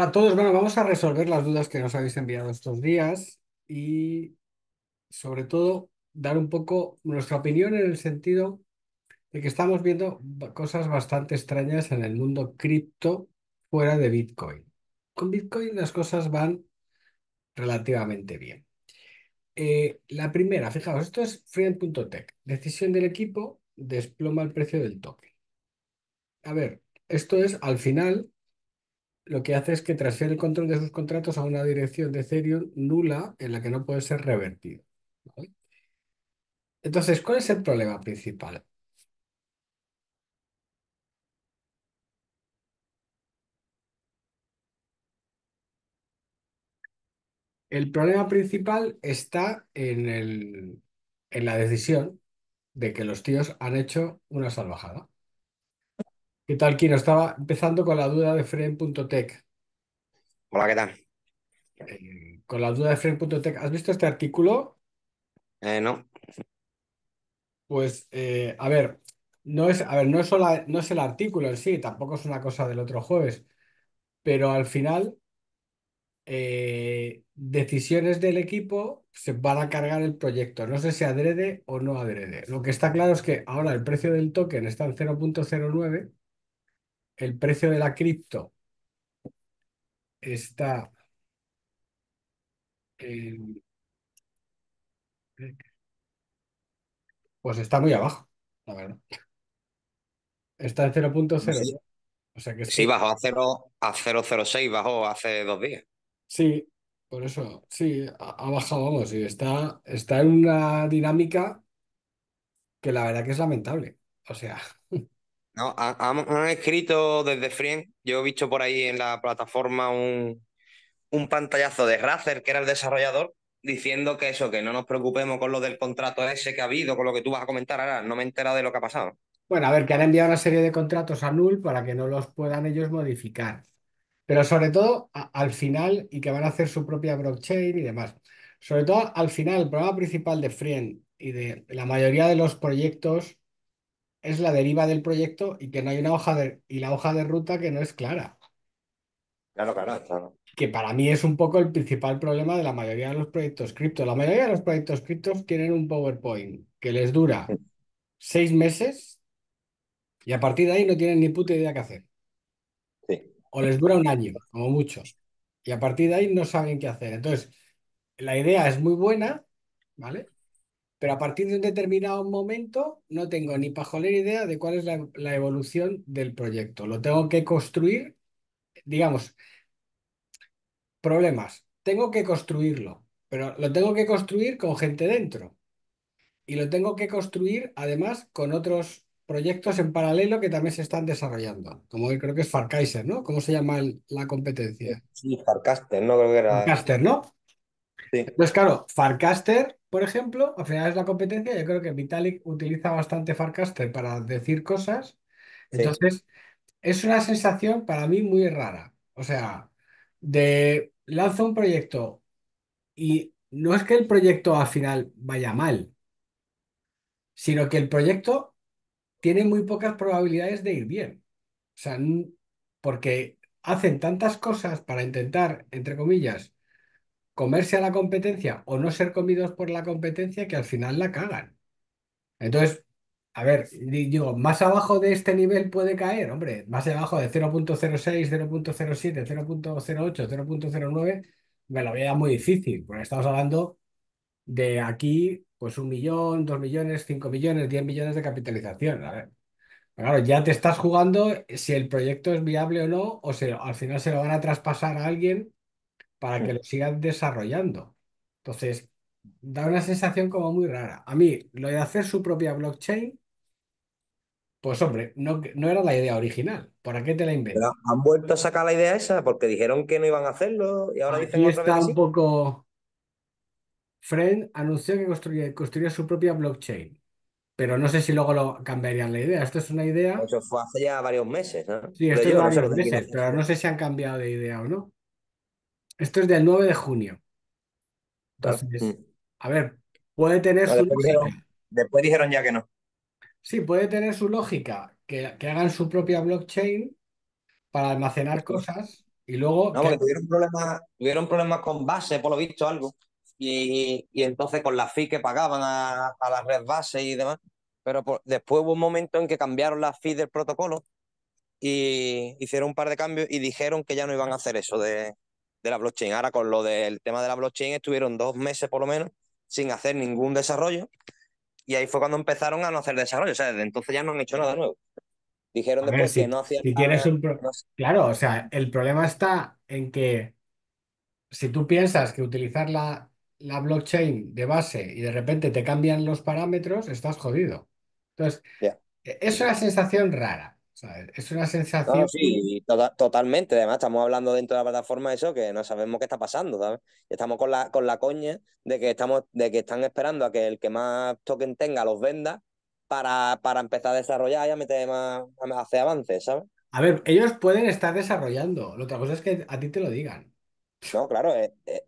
Hola a todos. Bueno, vamos a resolver las dudas que nos habéis enviado estos días y sobre todo dar un poco nuestra opinión en el sentido de que estamos viendo cosas bastante extrañas en el mundo cripto fuera de Bitcoin. Con Bitcoin las cosas van relativamente bien. La primera, fijaos, esto es friend.tech. Decisión del equipo, desploma el precio del token. A ver, esto es al final. Lo que hace es que transfiere el control de sus contratos a una dirección de Ethereum nula en la que no puede ser revertido, ¿vale? Entonces, ¿cuál es el problema principal? El problema principal está en la decisión de que los tíos han hecho una salvajada. ¿Qué tal, Kino? Estaba empezando con la duda de friend.tech. Hola, ¿qué tal? Con la duda de friend.tech. ¿Has visto este artículo? No. Pues, a ver, no es el artículo en sí, tampoco es una cosa del otro jueves, pero al final, decisiones del equipo se van a cargar el proyecto. No sé si adrede o no adrede. Lo que está claro es que ahora el precio del token está en 0.09. El precio de la cripto está pues está muy abajo, la verdad. Está en 0.0. Sí, o sea que sí, bajó a 0.06, bajó hace 2 días. Sí, por eso, sí, ha bajado, vamos, y está en una dinámica que la verdad que es lamentable. O sea... No, han escrito desde Friend. Yo he visto por ahí en la plataforma un pantallazo de Razer, que era el desarrollador, diciendo que eso, que no nos preocupemos con lo del contrato ese que ha habido, con lo que tú vas a comentar ahora. No me he enterado de lo que ha pasado. Bueno, a ver, que han enviado una serie de contratos a null para que no los puedan ellos modificar. Pero sobre todo, al final, y que van a hacer su propia blockchain y demás. Sobre todo, al final, el problema principal de Friend y de la mayoría de los proyectos es la deriva del proyecto y que no hay una hoja de ruta que no es clara. Claro. Que para mí es un poco el principal problema de la mayoría de los proyectos cripto. La mayoría de los proyectos criptos tienen un PowerPoint que les dura 6 meses y a partir de ahí no tienen ni puta idea qué hacer. Sí. O les dura 1 año, como muchos. Y a partir de ahí no saben qué hacer. Entonces, la idea es muy buena, ¿vale? Pero a partir de un determinado momento no tengo ni pajolera idea de cuál es la evolución del proyecto. Lo tengo que construir, digamos, problemas. Tengo que construirlo, pero lo tengo que construir con gente dentro. Y lo tengo que construir, además, con otros proyectos en paralelo que también se están desarrollando. Como creo que es Farcaster, ¿no? ¿Cómo se llama la competencia? Sí, Farcaster, ¿no? Creo que era... Farcaster, ¿no? Sí. Entonces, claro, Farcaster... Por ejemplo, al final es la competencia. Yo creo que Vitalik utiliza bastante Farcaster para decir cosas. Entonces, es una sensación para mí muy rara. O sea, de lanzo un proyecto y no es que el proyecto al final vaya mal, sino que el proyecto tiene muy pocas probabilidades de ir bien. O sea, porque hacen tantas cosas para intentar, entre comillas, comerse a la competencia o no ser comidos por la competencia que al final la cagan. Entonces, a ver, digo, más abajo de este nivel puede caer, hombre, más abajo de 0.06, 0.07, 0.08, 0.09, me lo veía muy difícil, porque estamos hablando de aquí, pues 1 millón, 2 millones, 5 millones, 10 millones de capitalización. A ver, claro, ya te estás jugando si el proyecto es viable o no, o si al final se lo van a traspasar a alguien para que lo sigan desarrollando. Entonces, da una sensación como muy rara. A mí, lo de hacer su propia blockchain, pues hombre, no era la idea original. ¿Para qué te la inventas? Han vuelto a sacar la idea esa porque dijeron que no iban a hacerlo y ahora dicen otra vez. Está un poco... Friend anunció que construiría su propia blockchain, pero no sé si luego lo cambiarían la idea. Esto es una idea... Eso fue hace ya varios meses, ¿no? Sí, esto es varios meses, pero no sé si han cambiado de idea o no. Esto es del 9 de junio. Entonces, a ver, puede tener su lógica. Después dijeron ya que no. Sí, puede tener su lógica, que hagan su propia blockchain para almacenar cosas Y luego... No, porque tuvieron problemas con Base, por lo visto, algo. Y entonces con la fee que pagaban a la red Base y demás. Pero después hubo un momento en que cambiaron la fee del protocolo y hicieron un par de cambios y dijeron que ya no iban a hacer eso de la blockchain. Ahora con lo del tema de la blockchain estuvieron 2 meses por lo menos sin hacer ningún desarrollo. Y ahí fue cuando empezaron a no hacer desarrollo. O sea, desde entonces ya no han hecho nada nuevo. Dijeron a después ver, si, que no hacían si tienes nada. No sé. Claro, o sea, el problema está en que si tú piensas que utilizar la blockchain de Base y de repente te cambian los parámetros, estás jodido. Entonces, es una sensación rara. ¿Sabes? Es una sensación... No, sí, totalmente. Además, estamos hablando dentro de la plataforma de eso, que no sabemos qué está pasando, ¿sabes? Estamos con la coña de que están esperando a que el que más token tenga los venda para empezar a desarrollar y a meter más, a hacer avances, ¿sabes? A ver, ellos pueden estar desarrollando. La otra cosa es que a ti te lo digan. No, claro,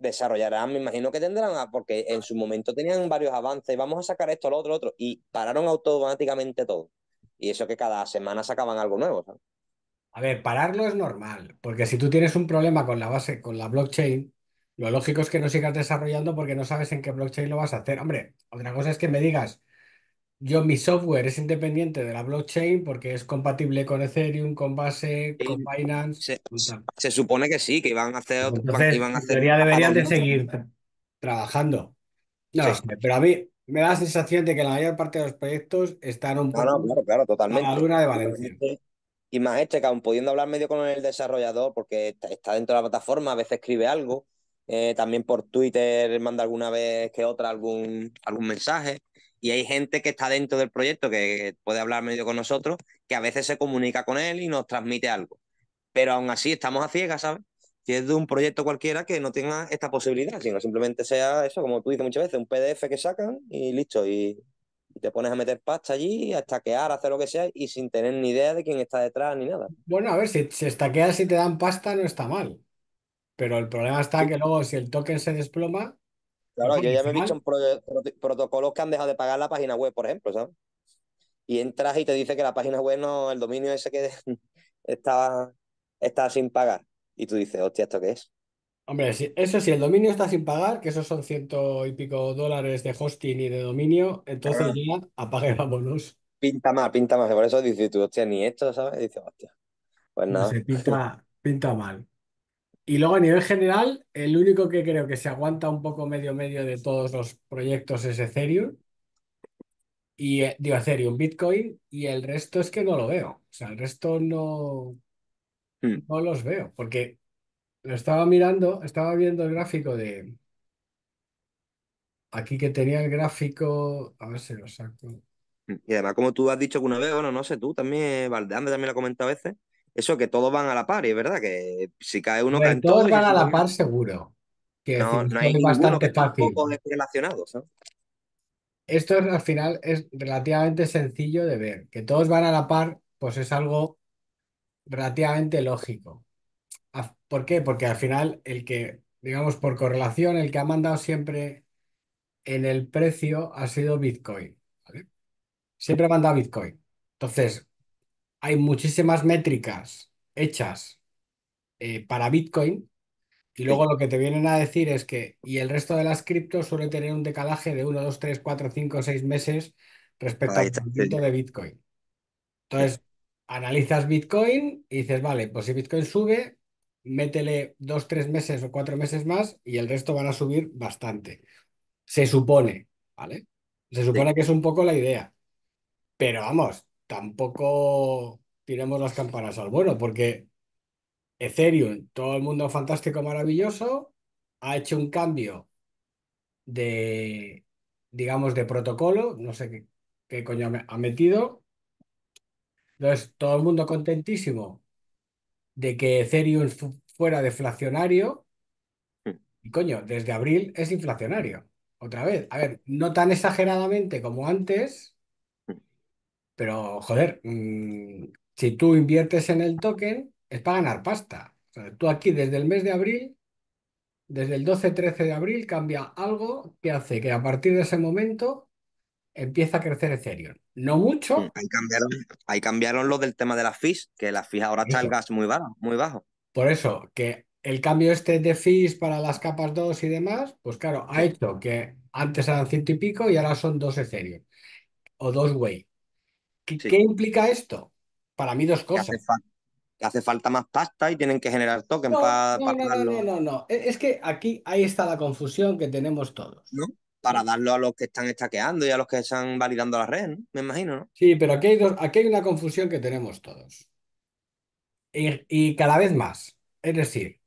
desarrollarán, me imagino que tendrán, porque en su momento tenían varios avances, vamos a sacar esto, lo otro, y pararon automáticamente todo. Y eso que cada semana sacaban algo nuevo, ¿sabes? A ver, pararlo es normal, porque si tú tienes un problema con la base, con la blockchain, lo lógico es que no sigas desarrollando porque no sabes en qué blockchain lo vas a hacer. Hombre, otra cosa es que me digas, yo mi software es independiente de la blockchain porque es compatible con Ethereum, con Base, sí, con Binance. Se supone que sí, que iban a hacer... Deberían de seguir trabajando. No, sí. Pero a mí... Me da la sensación de que la mayor parte de los proyectos están un poco claro, totalmente. A la luna de Valencia. Y más que aún pudiendo hablar medio con el desarrollador, porque está dentro de la plataforma, a veces escribe algo, también por Twitter manda alguna vez que otra algún mensaje, y hay gente que está dentro del proyecto que puede hablar medio con nosotros, que a veces se comunica con él y nos transmite algo. Pero aún así estamos a ciegas, ¿sabes? Que es de un proyecto cualquiera que no tenga esta posibilidad, sino simplemente sea eso, como tú dices muchas veces, un PDF que sacan y listo, y te pones a meter pasta allí, a estaquear, a hacer lo que sea, y sin tener ni idea de quién está detrás ni nada. Bueno, a ver, si estaqueas y te dan pasta no está mal, pero el problema está que luego si el token se desploma... Claro, yo ya me he visto en protocolos que han dejado de pagar la página web, por ejemplo, ¿sabes? Y entras y te dice que la página web no, el dominio ese que está sin pagar. Y tú dices, hostia, ¿esto qué es? Hombre, eso sí, el dominio está sin pagar, que esos son $100 y pico de hosting y de dominio, entonces ya apague, vámonos. Pinta mal, por eso dices tú, hostia, ni esto, ¿sabes? Y dices, hostia, pues nada. No sé, pinta mal. Y luego a nivel general, el único que creo que se aguanta un poco medio de todos los proyectos es Ethereum. Y digo, Ethereum, Bitcoin, y el resto es que no lo veo. O sea, el resto no... No los veo, porque lo estaba mirando, estaba viendo el gráfico de... Aquí que tenía el gráfico... A ver si lo saco. Y además, como tú has dicho alguna vez, bueno, no sé, tú también, Valdeande también lo ha comentado a veces, eso que todos van a la par, y es verdad que si cae uno... Caen todos van a la par seguro. Que no, no hay ninguno que tampoco es relacionado, ¿sabes? Esto al final es relativamente sencillo de ver. Que todos van a la par, pues es algo... relativamente lógico. ¿Por qué? Porque al final el que, digamos por correlación, el que ha mandado siempre en el precio ha sido Bitcoin, ¿vale? Siempre ha mandado Bitcoin. Entonces, hay muchísimas métricas hechas para Bitcoin y luego lo que te vienen a decir es que y el resto de las criptos suele tener un decalaje de 1, 2, 3, 4, 5, 6 meses respecto al movimiento de Bitcoin. Entonces, analizas Bitcoin y dices, vale, pues si Bitcoin sube, métele 2, 3 meses o 4 meses más y el resto van a subir bastante. Se supone, ¿vale? Se supone que es un poco la idea. Pero vamos, tampoco tiremos las campanas al vuelo porque Ethereum, todo el mundo fantástico, maravilloso, ha hecho un cambio de, digamos, de protocolo, no sé qué coño ha metido. Entonces, todo el mundo contentísimo de que Ethereum fuera deflacionario. Y coño, desde abril es inflacionario. Otra vez. A ver, no tan exageradamente como antes, pero, joder, si tú inviertes en el token, es para ganar pasta. O sea, tú aquí desde el mes de abril, desde el 12-13 de abril, cambia algo que hace que a partir de ese momento... empieza a crecer Ethereum. No mucho. Ahí cambiaron lo del tema de las fees, que las fees ahora está el gas muy bajo. Por eso, que el cambio este de fees para las capas 2 y demás, pues claro, ha hecho que antes eran 100 y pico y ahora son 2 Ethereum o 2 Way. ¿Qué Sí. implica esto? Para mí dos cosas. Hace falta más pasta y tienen que generar token para pagarlo. No. Es que aquí ahí está la confusión que tenemos todos. ¿No? Para darlo a los que están estaqueando y a los que están validando la red, ¿no? Me imagino, ¿no? Sí, pero aquí hay una confusión que tenemos todos. Y cada vez más. Es decir,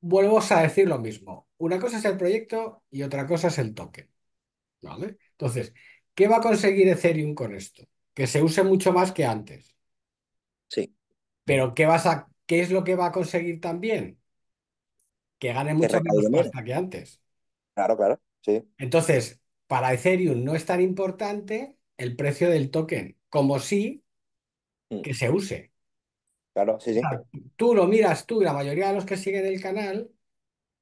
vuelvo a decir lo mismo. Una cosa es el proyecto y otra cosa es el token. ¿Vale? Entonces, ¿qué va a conseguir Ethereum con esto? Que se use mucho más que antes. Sí. Pero ¿qué es lo que va a conseguir también? Que gane mucho menos pasta que antes. Claro, sí. Entonces, para Ethereum no es tan importante el precio del token, como sí que se use. Claro, sí, sí. Claro, tú lo miras y la mayoría de los que siguen el canal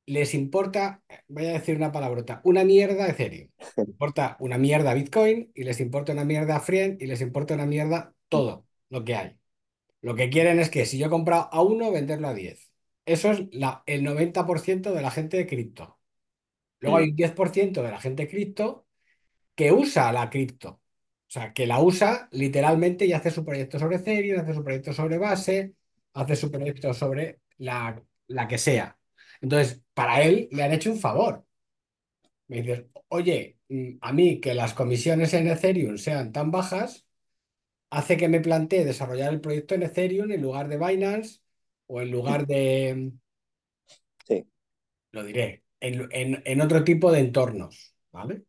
les importa, voy a decir una palabrota, una mierda Ethereum. Les importa una mierda Bitcoin y les importa una mierda Friend y les importa una mierda todo lo que hay. Lo que quieren es que si yo he comprado a 1, venderlo a 10. Eso es el 90% de la gente de cripto. Luego hay un 10% de la gente de cripto que usa la cripto. O sea, que la usa literalmente y hace su proyecto sobre Ethereum, hace su proyecto sobre Base, hace su proyecto sobre la que sea. Entonces, para él le han hecho un favor. Me dices, oye, a mí que las comisiones en Ethereum sean tan bajas hace que me plantee desarrollar el proyecto en Ethereum en lugar de Binance o en lugar de... Sí. Lo diré, en otro tipo de entornos, ¿vale?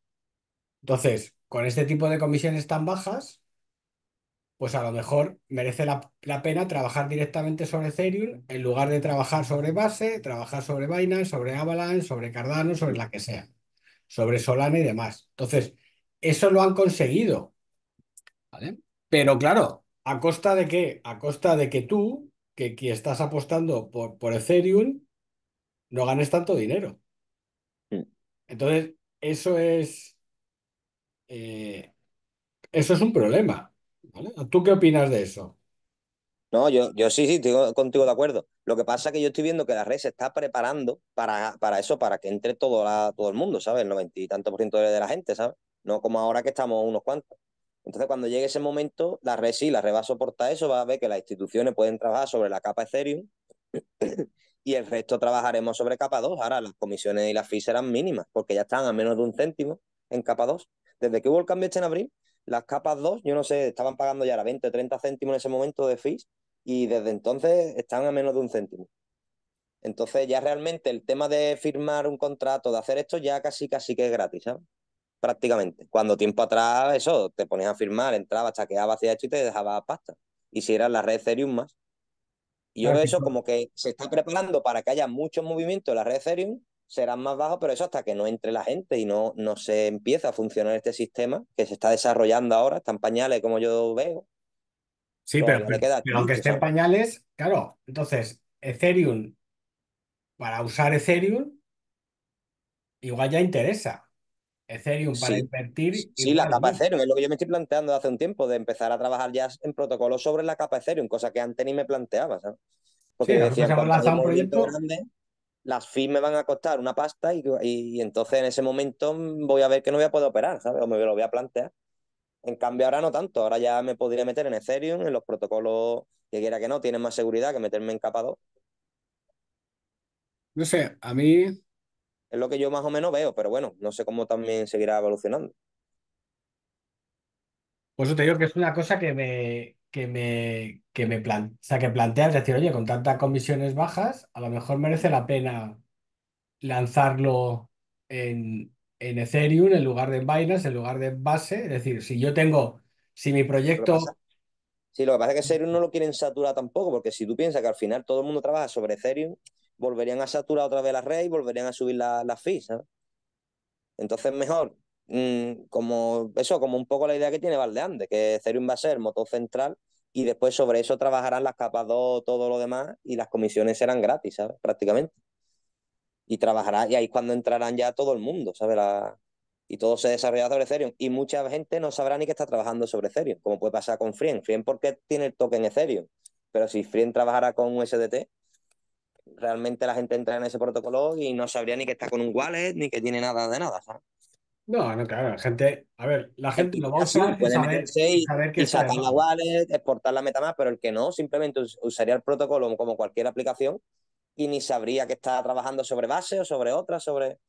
Entonces, con este tipo de comisiones tan bajas, pues a lo mejor merece la pena trabajar directamente sobre Ethereum en lugar de trabajar sobre Base, trabajar sobre Binance, sobre Avalanche, sobre Cardano, sobre la que sea, sobre Solana y demás. Entonces, eso lo han conseguido, ¿vale? Pero claro, ¿a costa de qué? A costa de que tú, que estás apostando por Ethereum, no ganes tanto dinero. Entonces, eso es... eso es un problema, ¿vale? ¿Tú qué opinas de eso? No, yo sí, estoy contigo de acuerdo. Lo que pasa es que yo estoy viendo que la red se está preparando para eso, para que entre todo el mundo, ¿sabes? El 90 y tanto % de la gente, ¿sabes? No como ahora que estamos unos cuantos. Entonces, cuando llegue ese momento, la red va a soportar eso, va a ver que las instituciones pueden trabajar sobre la capa Ethereum y el resto trabajaremos sobre capa 2. Ahora las comisiones y las fees serán mínimas, porque ya están a menos de 1 céntimo en capa 2. Desde que hubo el cambio este en abril, las capas 2, yo no sé, estaban pagando ya 20 o 30 céntimos en ese momento de fees y desde entonces están a menos de 1 céntimo. Entonces ya realmente el tema de firmar un contrato, de hacer esto, ya casi que es gratis, ¿sabes? Prácticamente. Cuando tiempo atrás, eso, te ponías a firmar, entrabas, chaqueabas, hacías esto y te dejabas pasta. Y si era la red Ethereum más. Y yo veo eso como que se está preparando para que haya muchos movimientos en la red Ethereum, serán más bajos, pero eso hasta que no entre la gente y no se empieza a funcionar este sistema que se está desarrollando ahora, está en pañales como yo veo. Sí, pero aunque esté en pañales, claro, entonces Ethereum, para usar Ethereum, igual ya interesa. Ethereum para invertir... Sí, la capa Ethereum, es lo que yo me estoy planteando hace un tiempo, de empezar a trabajar ya en protocolo sobre la capa Ethereum, cosa que antes ni me planteaba, ¿sabes? Porque sí, decían, cuando hay un proyecto grande... Las fees me van a costar una pasta y entonces en ese momento voy a ver que no voy a poder operar, ¿sabes? O me lo voy a plantear. En cambio ahora no tanto, ahora ya me podría meter en Ethereum, en los protocolos que quiera que no, tienen más seguridad que meterme en capa 2. No sé, a mí... Es lo que yo más o menos veo, pero bueno, no sé cómo también seguirá evolucionando. Pues yo te digo que es una cosa que planteas, decir, oye, con tantas comisiones bajas, a lo mejor merece la pena lanzarlo en Ethereum, en lugar de Binance, en lugar de Base. Es decir, si mi proyecto... lo que pasa es que Ethereum no lo quieren saturar tampoco, porque si tú piensas que al final todo el mundo trabaja sobre Ethereum, volverían a saturar otra vez la red y volverían a subir las fees, ¿sabes? Entonces mejor... como un poco la idea que tiene Valdeande, que Ethereum va a ser el motor central y después sobre eso trabajarán las capas 2, todo lo demás, y las comisiones serán gratis, ¿sabes? Prácticamente. Y ahí es cuando entrarán ya todo el mundo, ¿sabes? Y todo se desarrollará sobre Ethereum. Y mucha gente no sabrá ni que está trabajando sobre Ethereum, como puede pasar con Friend. Friend porque tiene el token Ethereum, pero si Friend trabajara con USDT, realmente la gente entra en ese protocolo y no sabría ni que está con un wallet, ni que tiene nada de nada, ¿sabes? No, no, claro, la gente, a ver, la gente lo va a usar y saber que sacar la wallet, exportar la MetaMask, pero el que no, simplemente usaría el protocolo como cualquier aplicación y ni sabría que está trabajando sobre base o sobre otra, sobre...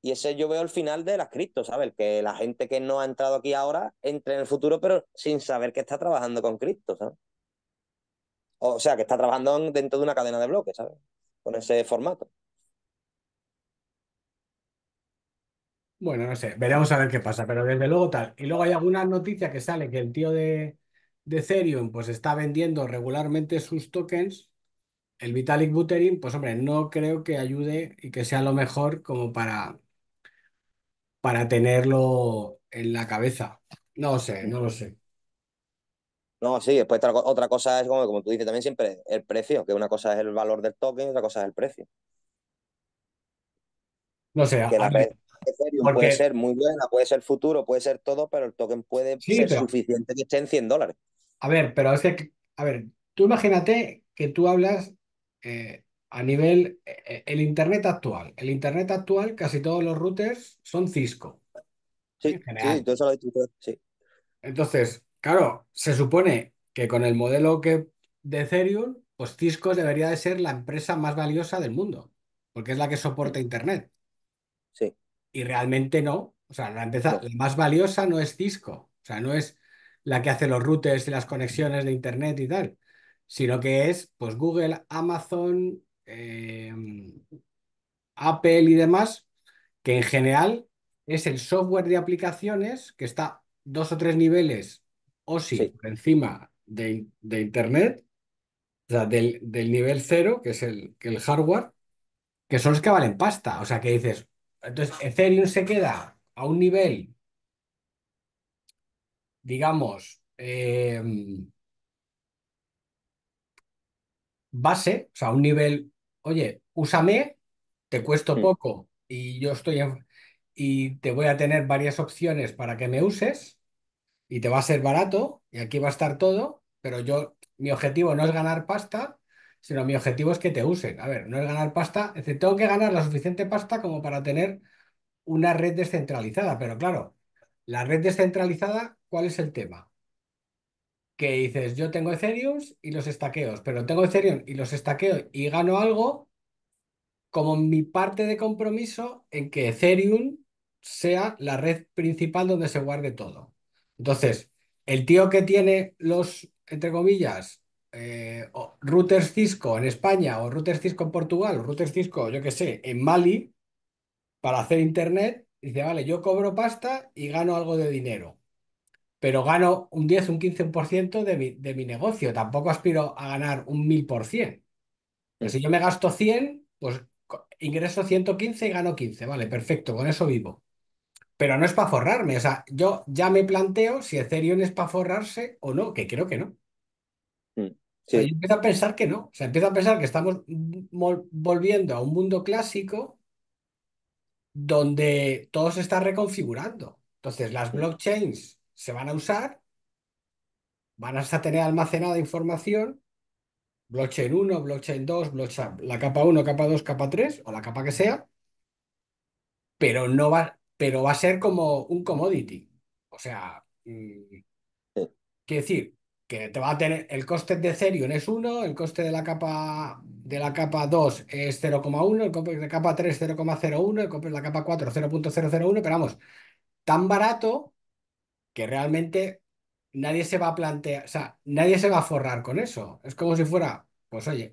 Y ese yo veo el final de las criptos, ¿sabes? Que la gente que no ha entrado aquí ahora entre en el futuro, pero sin saber que está trabajando con criptos, ¿sabes? O sea, que está trabajando dentro de una cadena de bloques, ¿sabes? Con ese formato. Bueno, no sé, veremos a ver qué pasa, pero desde luego tal. Y luego hay algunas noticias que sale que el tío de Ethereum pues está vendiendo regularmente sus tokens. El Vitalik Buterin, pues hombre, no creo que ayude y que sea lo mejor como para tenerlo en la cabeza. No sé, no lo sé. No, sí, después otra cosa es, como tú dices también siempre, el precio, que una cosa es el valor del token y otra cosa es el precio. No sé, que la red Ethereum porque... puede ser muy buena, puede ser futuro, puede ser todo, pero el token puede ser suficiente que esté en $100. A ver, pero es que, a ver, tú imagínate que tú hablas a nivel, el Internet actual. El Internet actual, casi todos los routers son Cisco. Sí, en general. Sí, todo eso lo he dicho, sí. Entonces, claro, se supone que con el modelo de Ethereum, pues Cisco debería de ser la empresa más valiosa del mundo, porque es la que soporta Internet. Sí. Y realmente no. O sea, la más valiosa no es Cisco. O sea, no es la que hace los routers y las conexiones de Internet y tal, sino que es pues Google, Amazon, Apple y demás, que en general es el software de aplicaciones que está 2 o 3 niveles OSI por encima de Internet, o sea, del nivel 0, que es el hardware, que son los que valen pasta. O sea, que dices... Entonces, Ethereum se queda a un nivel, digamos, base, o sea, un nivel, oye, úsame, te cuesto poco y yo estoy y te voy a tener varias opciones para que me uses y te va a ser barato y aquí va a estar todo, pero mi objetivo no es ganar pasta, sino mi objetivo es que te usen. A ver, no es ganar pasta, es decir, tengo que ganar la suficiente pasta como para tener una red descentralizada, pero claro, la red descentralizada, ¿cuál es el tema? Que dices, yo tengo Ethereum y los estaqueos, pero tengo Ethereum y los estaqueo y gano algo como mi parte de compromiso en que Ethereum sea la red principal donde se guarde todo. Entonces, el tío que tiene los, entre comillas, routers Cisco en España o routers Cisco en Portugal, o routers Cisco, yo qué sé, en Mali, para hacer internet, dice, vale, yo cobro pasta y gano algo de dinero, pero gano un 10, un 15% de mi negocio. Tampoco aspiro a ganar un 1000%. Pero si yo me gasto 100, pues ingreso 115 y gano 15. Vale, perfecto, con eso vivo. Pero no es para forrarme. O sea, yo ya me planteo si Ethereum es para forrarse o no, que creo que no. Sí. O sea, yo empiezo a pensar que no. O sea, empiezo a pensar que estamos volviendo a un mundo clásico donde todo se está reconfigurando. Entonces, las blockchains se van a usar, van a tener almacenada información, blockchain 1, blockchain 2, la capa 1, capa 2, capa 3, o la capa que sea, pero no va, pero va a ser como un commodity. O sea, quiere decir que te va a tener, el coste de Ethereum es 1, el coste de la capa 2 es 0,1, el coste de la capa 3 es 0,01, el coste de la capa 4 es 0,001, pero vamos, tan barato que realmente nadie se va a plantear, o sea, nadie se va a forrar con eso. Es como si fuera, pues oye,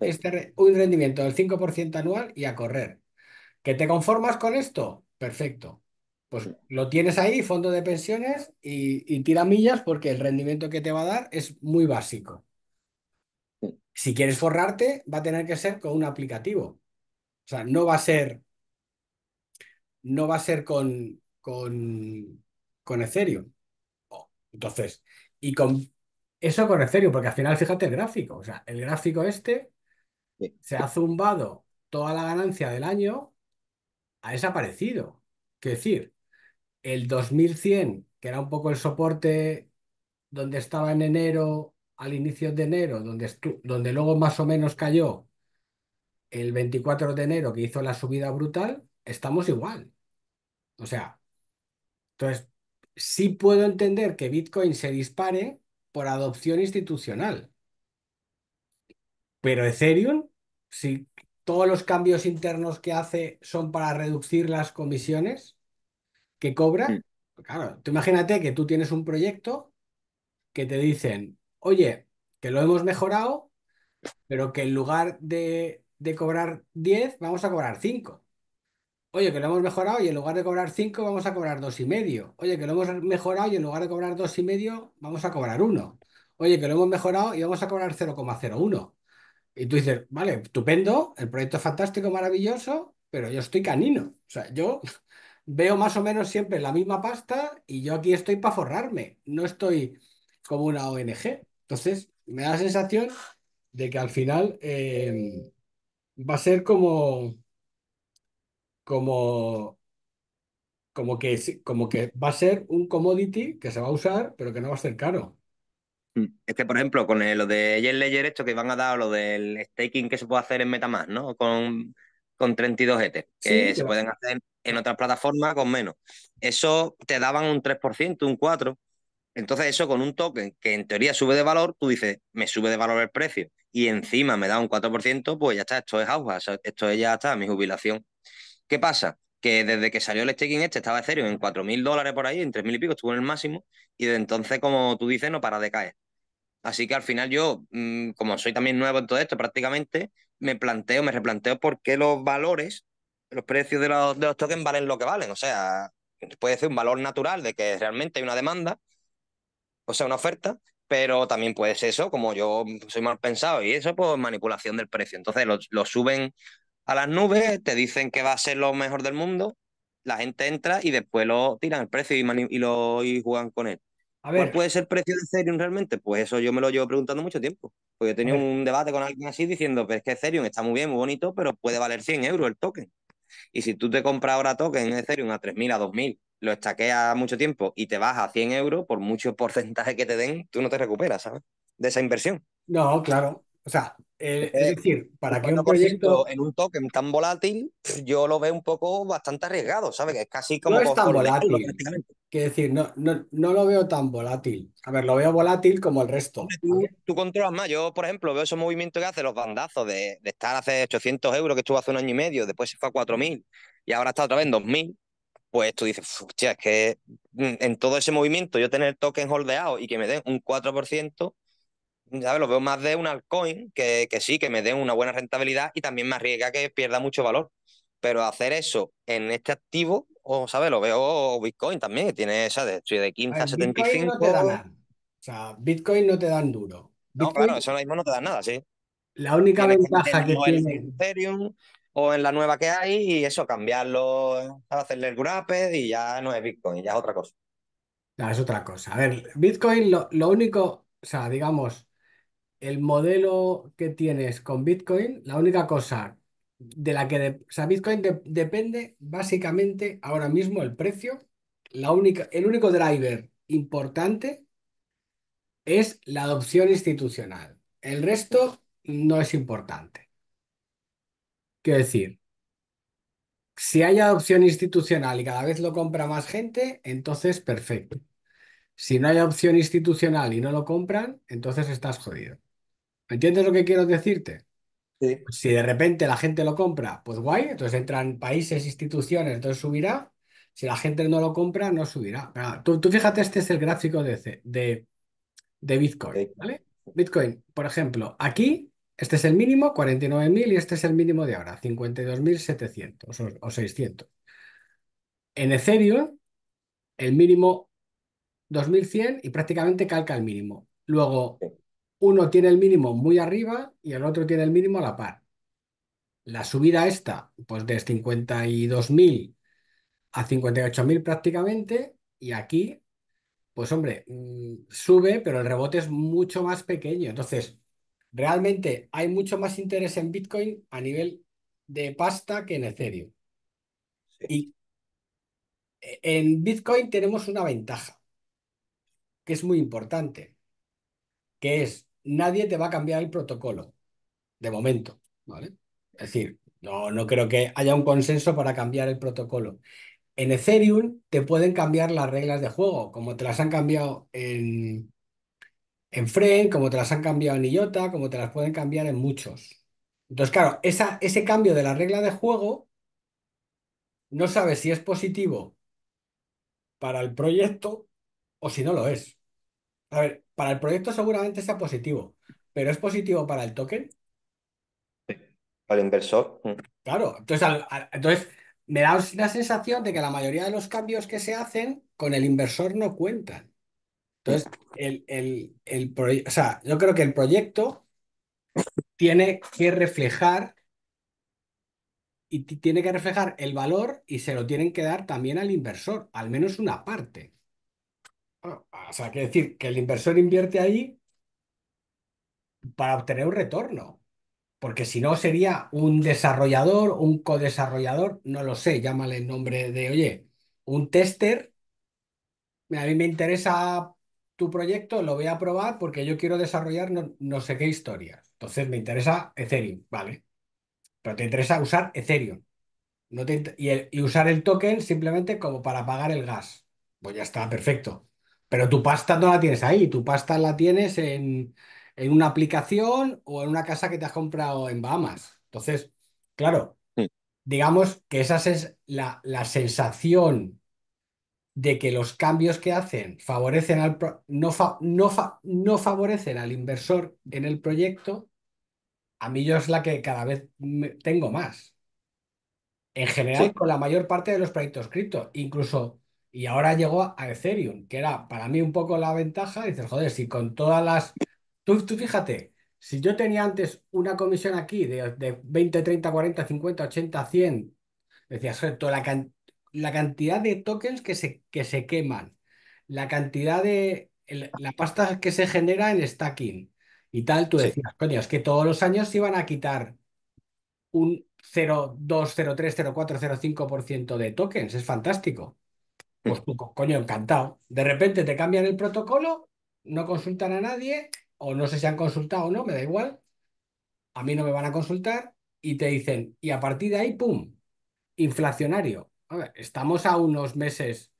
un rendimiento del 5% anual y a correr. ¿Que te conformas con esto? Perfecto. Pues lo tienes ahí, fondo de pensiones y tira millas porque el rendimiento que te va a dar es muy básico. Si quieres forrarte, va a tener que ser con un aplicativo. O sea, no va a ser con Ethereum. Entonces, y con eso con Ethereum, porque al final, fíjate el gráfico, o sea, el gráfico este se ha zumbado toda la ganancia del año, ha desaparecido. Quiero decir, el 2100, que era un poco el soporte donde estaba en enero, al inicio de enero, donde luego más o menos cayó, el 24 de enero que hizo la subida brutal, estamos igual. O sea, entonces, sí puedo entender que Bitcoin se dispare por adopción institucional. Pero Ethereum, si todos los cambios internos que hace son para reducir las comisiones que cobra, claro, tú imagínate que tú tienes un proyecto que te dicen, oye, que lo hemos mejorado, pero que en lugar de cobrar 10, vamos a cobrar 5. Oye, que lo hemos mejorado y en lugar de cobrar 5, vamos a cobrar 2,5. Oye, que lo hemos mejorado y en lugar de cobrar 2,5, vamos a cobrar 1. Oye, que lo hemos mejorado y vamos a cobrar 0,01. Y tú dices, vale, estupendo, el proyecto es fantástico, maravilloso, pero yo estoy canino. O sea, yo veo más o menos siempre la misma pasta y yo aquí estoy para forrarme. No estoy como una ONG. Entonces, me da la sensación de que al final va a ser como que va a ser un commodity que se va a usar, pero que no va a ser caro. Es que, por ejemplo, con lo de Jet Ledger esto que van a dar, lo del staking que se puede hacer en Metamask, ¿no? Con 32 ETH, que sí, se pueden hacer en otras plataformas con menos. Eso te daban un 3%, un 4%. Entonces eso con un token que en teoría sube de valor, tú dices, me sube de valor el precio y encima me da un 4%, pues ya está, esto es auge, esto es ya está, mi jubilación. ¿Qué pasa? Que desde que salió el staking estaba Ethereum en $4.000 por ahí, en 3.000 y pico, estuvo en el máximo y desde entonces, como tú dices, no para de caer. Así que al final yo, como soy también nuevo en todo esto prácticamente, me replanteo por qué los valores, los precios de los tokens valen lo que valen. O sea, puede ser un valor natural de que realmente hay una demanda, o sea, una oferta, pero también puede ser eso, como yo soy mal pensado, y eso pues manipulación del precio. Entonces lo suben a las nubes, te dicen que va a ser lo mejor del mundo, la gente entra y después lo tiran al precio y juegan con él. A ver, ¿cuál puede ser el precio de Ethereum realmente? Pues eso yo me lo llevo preguntando mucho tiempo, porque he tenido un debate con alguien así diciendo, pues es que Ethereum está muy bien, muy bonito, pero puede valer 100 euros el token. Y si tú te compras ahora token en Ethereum a 3.000, a 2.000, lo estaqueas mucho tiempo y te vas a 100 euros, por mucho porcentaje que te den, tú no te recuperas, ¿sabes? De esa inversión. No, claro. O sea, es decir, para que un proyecto... En un token tan volátil, yo lo veo un poco bastante arriesgado, ¿sabes? Que es casi como... No es tan volátil. Quiero decir, no lo veo tan volátil. A ver, lo veo volátil como el resto. Tú controlas más. Yo, por ejemplo, veo esos movimientos que hacen los bandazos de estar hace 800 euros que estuvo hace un año y medio, después se fue a 4.000 y ahora está otra vez en 2.000. Pues tú dices, hostia, es que en todo ese movimiento yo tener token holdeado y que me den un 4%, ¿sabes? Lo veo más de un altcoin, que sí, que me den una buena rentabilidad y también me arriesga que pierda mucho valor. Pero hacer eso en este activo, o ¿sabes? Lo veo Bitcoin también, que tiene esa de 15 a 75. Bitcoin no te da nada. O sea, Bitcoin no te dan duro. Bitcoin, no, claro, eso mismo no te da nada, sí. La única ventaja que tiene Ethereum... o en la nueva que hay, y eso, cambiarlo, hacerle el grapple y ya no es Bitcoin, ya es otra cosa. No, es otra cosa. A ver, Bitcoin, lo único, o sea, digamos, el modelo que tienes con Bitcoin, la única cosa de la que, Bitcoin depende básicamente ahora mismo el precio, el único driver importante es la adopción institucional. El resto no es importante. Quiero decir, si hay adopción institucional y cada vez lo compra más gente, entonces perfecto. Si no hay adopción institucional y no lo compran, entonces estás jodido. ¿Entiendes lo que quiero decirte? Sí. Si de repente la gente lo compra, pues guay, entonces entran países, instituciones, entonces subirá. Si la gente no lo compra, no subirá. Pero tú fíjate, este es el gráfico de Bitcoin, ¿vale? Bitcoin, por ejemplo, aquí... Este es el mínimo, 49.000, y este es el mínimo de ahora, 52.700 o 600. En Ethereum, el mínimo 2.100 y prácticamente calca el mínimo. Luego, uno tiene el mínimo muy arriba y el otro tiene el mínimo a la par. La subida esta, pues de 52.000 a 58.000 prácticamente, y aquí, pues hombre, sube, pero el rebote es mucho más pequeño. Entonces... Realmente hay mucho más interés en Bitcoin a nivel de pasta que en Ethereum. Sí. Y en Bitcoin tenemos una ventaja, que es muy importante, que es nadie te va a cambiar el protocolo, de momento, ¿vale? Es decir, no creo que haya un consenso para cambiar el protocolo. En Ethereum te pueden cambiar las reglas de juego, como te las han cambiado en Friend, como te las han cambiado en IOTA, como te las pueden cambiar en muchos. Entonces, claro, ese cambio de la regla de juego no sabes si es positivo para el proyecto o si no lo es. A ver, para el proyecto seguramente sea positivo, pero ¿es positivo para el token? Para el inversor. Claro, entonces, entonces me da la sensación de que la mayoría de los cambios que se hacen con el inversor no cuentan. Entonces, yo creo que el proyecto tiene que reflejar el valor y se lo tienen que dar también al inversor, al menos una parte. O sea, quiere decir que el inversor invierte ahí para obtener un retorno, porque si no sería un desarrollador, un codesarrollador, no lo sé, llámale el nombre de, oye, un tester. A mí me interesa tu proyecto, lo voy a probar porque yo quiero desarrollar no sé qué historia. Entonces me interesa Ethereum, vale, pero te interesa usar Ethereum y usar el token simplemente como para pagar el gas. Pues ya está, perfecto. Pero tu pasta no la tienes ahí, tu pasta la tienes en una aplicación o en una casa que te has comprado en Bahamas. Entonces, claro, digamos que esa es la sensación de que los cambios que hacen favorecen no favorecen al inversor en el proyecto. A mí yo es la que cada vez tengo más. En general, sí, con la mayor parte de los proyectos cripto, incluso... Y ahora llegó a Ethereum, que era para mí un poco la ventaja. Dices, joder, si con todas las... Tú fíjate, si yo tenía antes una comisión aquí de 20, 30, 40, 50, 80, 100, decías, joder, toda la cantidad de tokens que se queman, la cantidad de... la pasta que se genera en stacking y tal, tú decías, coño, es que todos los años se iban a quitar un 0,2, 0,3, 0,4, 0,5% de tokens. Es fantástico. Pues tú, coño, encantado. De repente te cambian el protocolo, no consultan a nadie, o no sé si han consultado o no, me da igual. A mí no me van a consultar y te dicen, y a partir de ahí, ¡pum!, inflacionario. A ver, estamos a unos meses,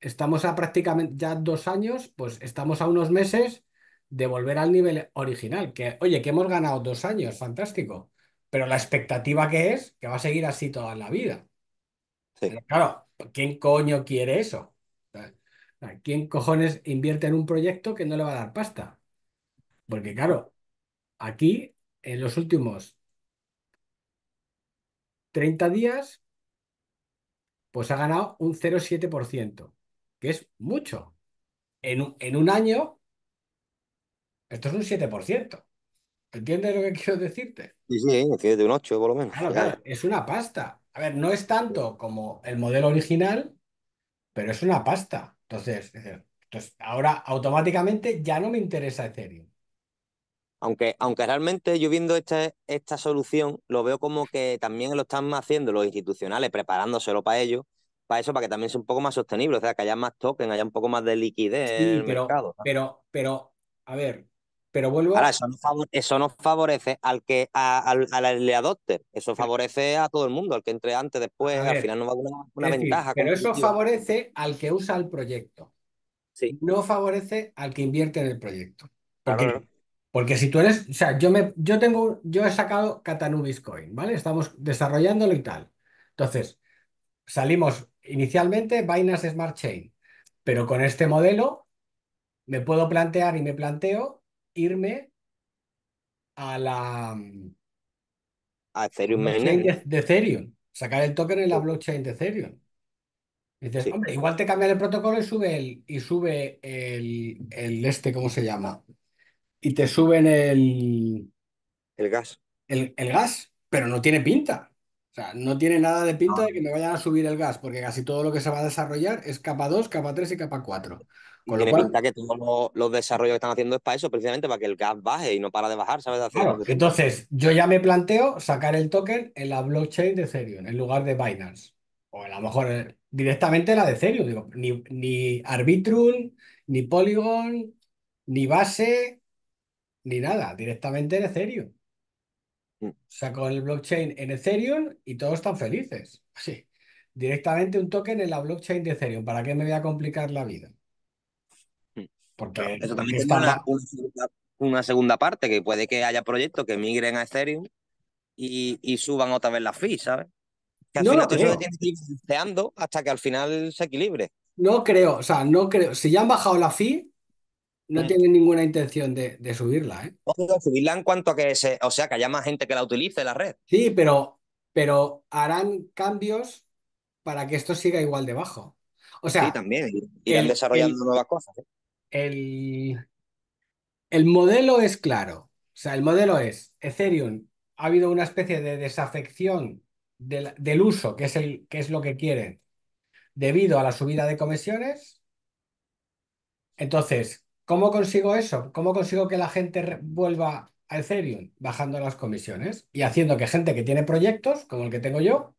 estamos a prácticamente ya 2 años, pues estamos a unos meses de volver al nivel original. Que, oye, que hemos ganado 2 años, fantástico. Pero la expectativa que es, que va a seguir así toda la vida. Sí. Pero, claro, ¿quién coño quiere eso? ¿Quién cojones invierte en un proyecto que no le va a dar pasta? Porque claro, aquí en los últimos 30 días pues ha ganado un 0,7%, que es mucho. En un año esto es un 7%. ¿Entiendes lo que quiero decirte? Sí, que es de un 8 por lo menos. Claro, es una pasta. A ver, no es tanto como el modelo original, pero es una pasta. Entonces ahora automáticamente ya no me interesa Ethereum. Aunque realmente yo viendo esta solución, lo veo como que también lo están haciendo los institucionales, preparándoselo para ellos, para eso, para que también sea un poco más sostenible, o sea, que haya más token, haya un poco más de liquidez en el mercado. Pero, a ver... Pero vuelvo... Ahora, eso no favorece al adopter, eso favorece a todo el mundo, al que entre antes, después, al final no va a haber una ventaja. Pero eso favorece al que usa el proyecto, sí, no favorece al que invierte en el proyecto. Porque si tú eres... O sea, yo he sacado Catanubis Coin, ¿vale? Estamos desarrollándolo y tal. Entonces, salimos inicialmente Binance Smart Chain, pero con este modelo me puedo plantear y me planteo irme a Ethereum, de Ethereum, sacar el token en la blockchain de Ethereum. Y dices, hombre, igual te cambian el protocolo y sube el ¿cómo se llama? Y te suben el gas. El gas, pero no tiene pinta. O sea, no tiene nada de pinta de que me vayan a subir el gas, porque casi todo lo que se va a desarrollar es capa 2, capa 3 y capa 4. Tiene pinta que todos los desarrollos que están haciendo es para eso, precisamente para que el gas baje y no para de bajar, ¿sabes? Claro, entonces, yo ya me planteo sacar el token en la blockchain de Ethereum, en lugar de Binance. O a lo mejor directamente la de Ethereum. Digo, ni Arbitrum, ni Polygon, ni Base, ni nada. Directamente en Ethereum. Sacó el blockchain en Ethereum y todos están felices. Sí. Directamente un token en la blockchain de Ethereum. ¿Para qué me voy a complicar la vida? Porque claro, eso también es una segunda parte, que puede que haya proyectos que migren a Ethereum y suban otra vez la fee, ¿sabes? Que al final todo eso tiene que ir balanceando hasta que al final se equilibre. No creo, o sea, no creo. Si ya han bajado la fee, no tienen ninguna intención de subirla, ¿eh? Ojo, subirla en cuanto a que se, o sea, que haya más gente que la utilice la red. Sí, pero harán cambios para que esto siga igual de bajo. O sea, sí, también. Irán desarrollando nuevas cosas, ¿eh? El modelo es claro. O sea, el modelo es Ethereum. Ha habido una especie de desafección del uso, que es lo que quieren, debido a la subida de comisiones. Entonces, ¿cómo consigo eso? ¿Cómo consigo que la gente vuelva a Ethereum? Bajando las comisiones y haciendo que gente que tiene proyectos, como el que tengo yo,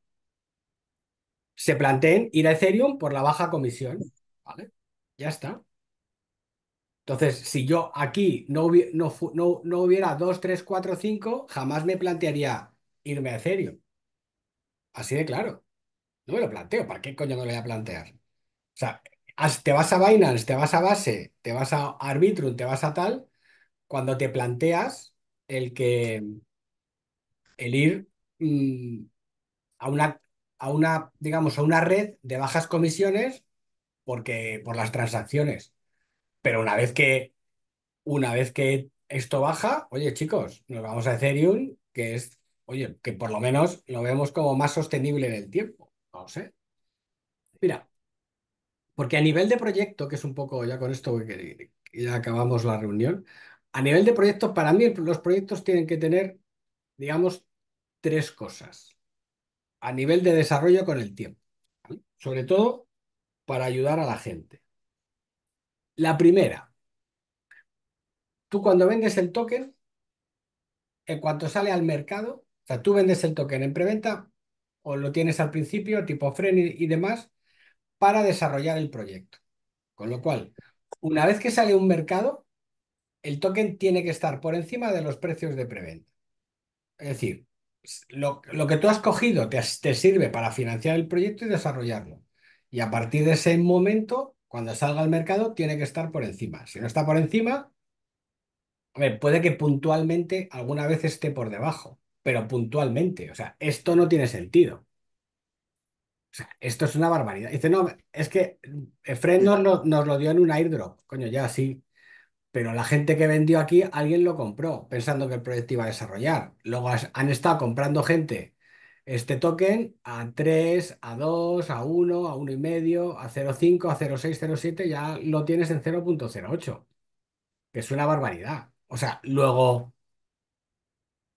se planteen ir a Ethereum por la baja comisión. ¿Vale? Ya está. Entonces, si yo aquí no hubiera 2, 3, 4, 5, jamás me plantearía irme a Ethereum. Así de claro. No me lo planteo. ¿Para qué coño me lo voy a plantear? O sea, te vas a Binance, te vas a Base, te vas a Arbitrum, te vas a tal, cuando te planteas el ir a una red de bajas comisiones por las transacciones. Pero una vez que esto baja, oye, chicos, nos vamos a Ethereum, que es, oye, que por lo menos lo vemos como más sostenible en el tiempo. No sé. Mira, porque a nivel de proyecto, que es un poco, ya con esto ya acabamos la reunión, a nivel de proyectos, para mí los proyectos tienen que tener, digamos, tres cosas. A nivel de desarrollo con el tiempo, ¿vale? Sobre todo para ayudar a la gente. La primera, tú cuando vendes el token, en cuanto sale al mercado, o sea, tú vendes el token en preventa o lo tienes al principio, tipo friend y demás, para desarrollar el proyecto. Con lo cual, una vez que sale un mercado, el token tiene que estar por encima de los precios de preventa. Es decir, lo que tú has cogido te sirve para financiar el proyecto y desarrollarlo. Y a partir de ese momento, cuando salga al mercado, tiene que estar por encima. Si no está por encima, a ver, puede que puntualmente alguna vez esté por debajo, pero puntualmente. O sea, esto no tiene sentido. O sea, esto es una barbaridad. Dice, no, es que Fred nos lo dio en un airdrop. Coño, ya sí. Pero la gente que vendió aquí, alguien lo compró, pensando que el proyecto iba a desarrollar. Luego han estado comprando gente este token a 3, a 2, a 1, a 1,5, a 0,5, a 0,6, 0,7, ya lo tienes en 0.08, que es una barbaridad. O sea, luego,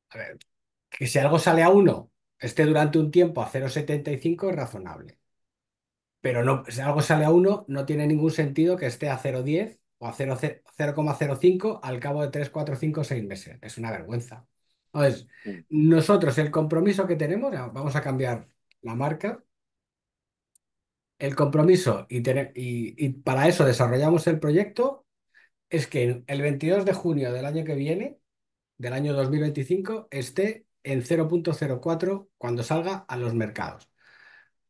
a ver, que si algo sale a 1, esté durante un tiempo a 0,75 es razonable. Pero no, si algo sale a 1, no tiene ningún sentido que esté a 0,10 o a 0,05 al cabo de 3, 4, 5, 6 meses. Es una vergüenza. Entonces, nosotros el compromiso que tenemos, vamos a cambiar la marca, el compromiso y para eso desarrollamos el proyecto, es que el 22 de junio del año que viene, del año 2025, esté en 0.04 cuando salga a los mercados.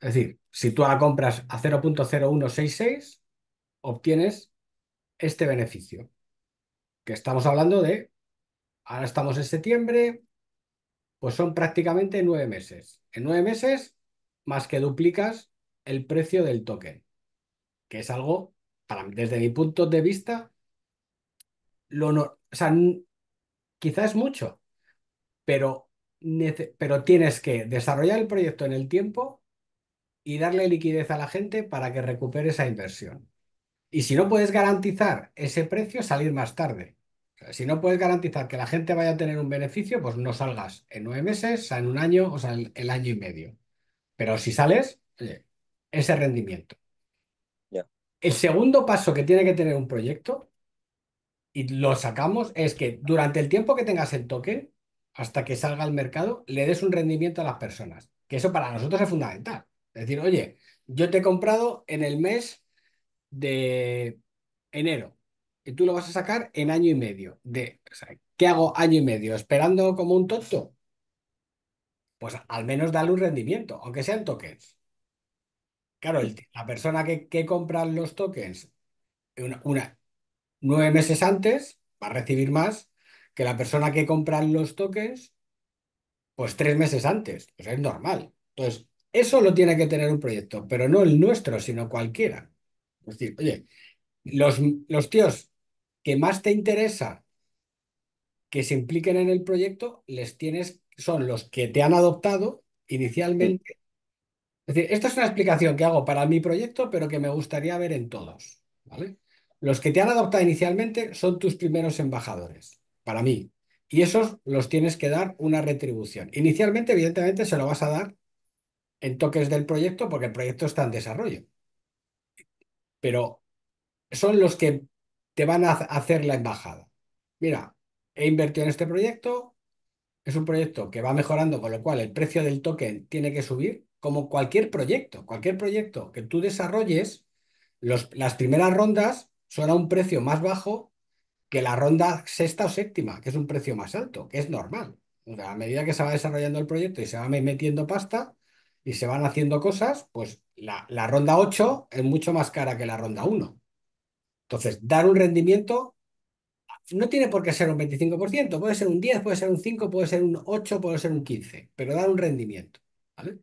Es decir, si tú la compras a 0.0166, obtienes este beneficio, que estamos hablando de... Ahora estamos en septiembre, pues son prácticamente 9 meses. En 9 meses, más que duplicas el precio del token, que es algo, desde mi punto de vista, o sea, quizás es mucho, pero tienes que desarrollar el proyecto en el tiempo y darle liquidez a la gente para que recupere esa inversión. Y si no puedes garantizar ese precio, salir más tarde. Si no puedes garantizar que la gente vaya a tener un beneficio, pues no salgas en 9 meses, en un año, o sea, el año y medio. Pero si sales, oye, ese rendimiento. Yeah. El segundo paso que tiene que tener un proyecto, y lo sacamos, es que durante el tiempo que tengas el token, hasta que salga al mercado, le des un rendimiento a las personas. Que eso para nosotros es fundamental. Es decir, oye, yo te he comprado en el mes de enero. Y tú lo vas a sacar en año y medio. O sea, ¿qué hago año y medio? ¿Esperando como un tonto? pues al menos darle un rendimiento, aunque sean tokens. Claro, la persona que compra los tokens una 9 meses antes va a recibir más que la persona que compra los tokens pues 3 meses antes. Pues es normal. Entonces, eso lo tiene que tener un proyecto, pero no el nuestro, sino cualquiera. Es decir, oye, los tíos que más te interesa que se impliquen en el proyecto, son los que te han adoptado inicialmente. Es decir, esta es una explicación que hago para mi proyecto, pero que me gustaría ver en todos, ¿vale? Los que te han adoptado inicialmente son tus primeros embajadores, para mí. Y esos los tienes que dar una retribución. Inicialmente, evidentemente, se lo vas a dar en tokens del proyecto porque el proyecto está en desarrollo. Pero son los que te van a hacer la embajada. Mira, he invertido en este proyecto, es un proyecto que va mejorando, con lo cual el precio del token tiene que subir, como cualquier proyecto que tú desarrolles, las primeras rondas son a un precio más bajo que la ronda sexta o séptima, que es un precio más alto, que es normal. O sea, a medida que se va desarrollando el proyecto y se va metiendo pasta y se van haciendo cosas, pues la ronda 8 es mucho más cara que la ronda 1. Entonces, dar un rendimiento no tiene por qué ser un 25%, puede ser un 10, puede ser un 5, puede ser un 8, puede ser un 15, pero dar un rendimiento, ¿vale?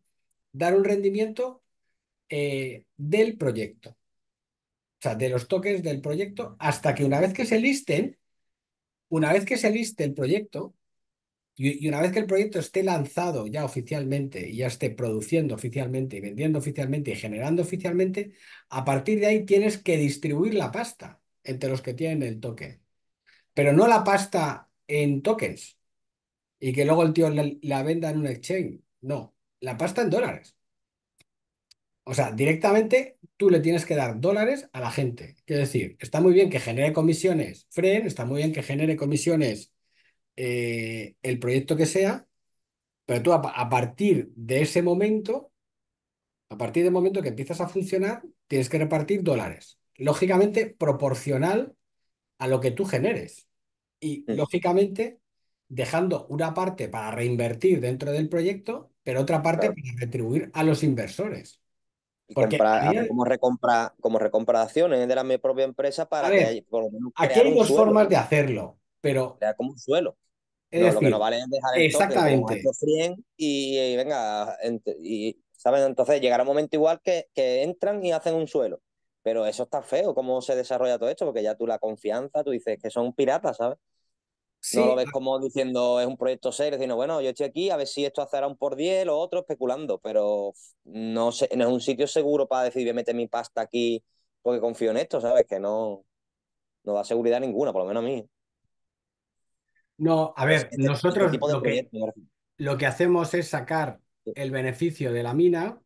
Dar un rendimiento del proyecto, o sea, de los tokens del proyecto, hasta que una vez que se liste el proyecto y una vez que el proyecto esté lanzado ya oficialmente y ya esté produciendo oficialmente y vendiendo oficialmente y generando oficialmente, a partir de ahí tienes que distribuir la pasta entre los que tienen el token, pero no la pasta en tokens y que luego el tío la venda en un exchange, no, la pasta en dólares. O sea, directamente tú le tienes que dar dólares a la gente. Quiero decir, está muy bien que genere comisiones Friend, está muy bien que genere comisiones el proyecto que sea, pero tú a partir de ese momento, a partir del momento que empiezas a funcionar, tienes que repartir dólares. Lógicamente proporcional a lo que tú generes. Y lógicamente dejando una parte para reinvertir dentro del proyecto, pero otra parte para retribuir a los inversores. Porque como recompra acciones de la propia empresa para que haya, por lo menos, aquí hay dos formas de hacerlo, pero crear como un suelo. Es decir, lo que nos vale es dejar el exactamente toque, y venga, y saben, entonces llegará un momento igual que entran y hacen un suelo. Pero eso está feo, cómo se desarrolla todo esto, porque ya tú la confianza, tú dices que son piratas, ¿sabes? Sí. No lo ves como diciendo, es un proyecto serio, sino bueno, yo estoy aquí, a ver si esto hace un por 10, lo otro, especulando, pero no sé, no es un sitio seguro para decir, voy a meter mi pasta aquí porque confío en esto, ¿sabes? Que no da seguridad ninguna, por lo menos a mí. No, a ver, nosotros lo que hacemos es sacar el beneficio de la mina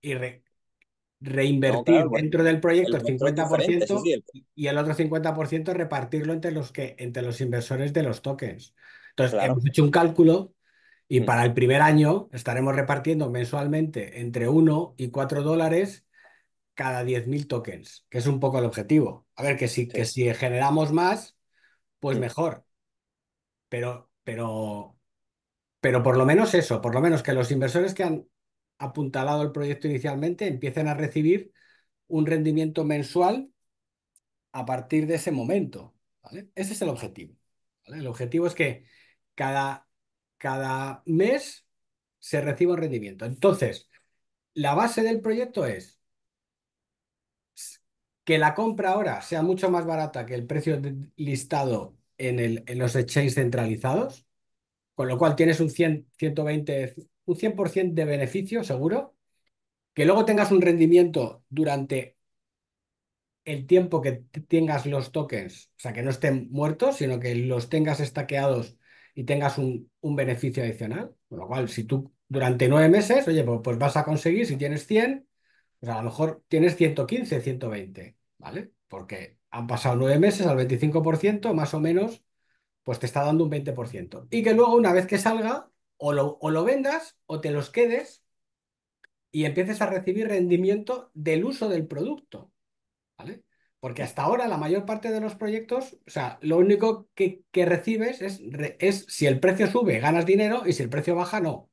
y reinvertir dentro del proyecto el 50% y el otro 50% repartirlo entre los inversores de los tokens. Entonces, hemos hecho un cálculo y para el primer año estaremos repartiendo mensualmente entre 1 y 4 dólares cada 10.000 tokens, que es un poco el objetivo. A ver, que si generamos más, pues mejor. Pero por lo menos eso, por lo menos que los inversores que han apuntalado el proyecto inicialmente empiecen a recibir un rendimiento mensual a partir de ese momento, ¿vale? Ese es el objetivo, ¿vale? El objetivo es que cada mes se reciba un rendimiento. Entonces, la base del proyecto es que la compra ahora sea mucho más barata que el precio listado en los exchanges centralizados, con lo cual tienes un 100% de beneficio, seguro, que luego tengas un rendimiento durante el tiempo que tengas los tokens, o sea, que no estén muertos, sino que los tengas estaqueados y tengas un beneficio adicional, con lo cual, si tú durante 9 meses, oye, pues vas a conseguir, si tienes 100, pues a lo mejor tienes 115, 120, ¿vale? Porque han pasado 9 meses al 25%, más o menos, pues te está dando un 20%. Y que luego, una vez que salga, o lo vendas o te los quedes y empieces a recibir rendimiento del uso del producto, ¿vale? Porque hasta ahora la mayor parte de los proyectos, o sea, lo único que recibes es si el precio sube, ganas dinero, y si el precio baja, no.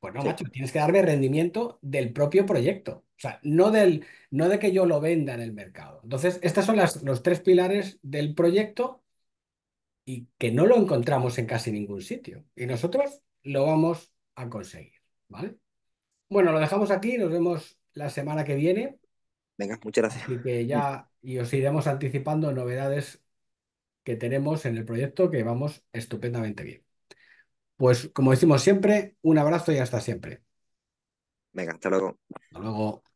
Pues no, sí, macho, tienes que darme rendimiento del propio proyecto. O sea, no de que yo lo venda en el mercado. Entonces, estas son los tres pilares del proyecto y que no lo encontramos en casi ningún sitio. Y nosotros lo vamos a conseguir, ¿vale? Bueno, lo dejamos aquí, nos vemos la semana que viene. Venga, muchas gracias. Así que ya y os iremos anticipando novedades que tenemos en el proyecto, que vamos estupendamente bien. Pues como decimos siempre, un abrazo y hasta siempre. Venga, hasta luego. Hasta luego.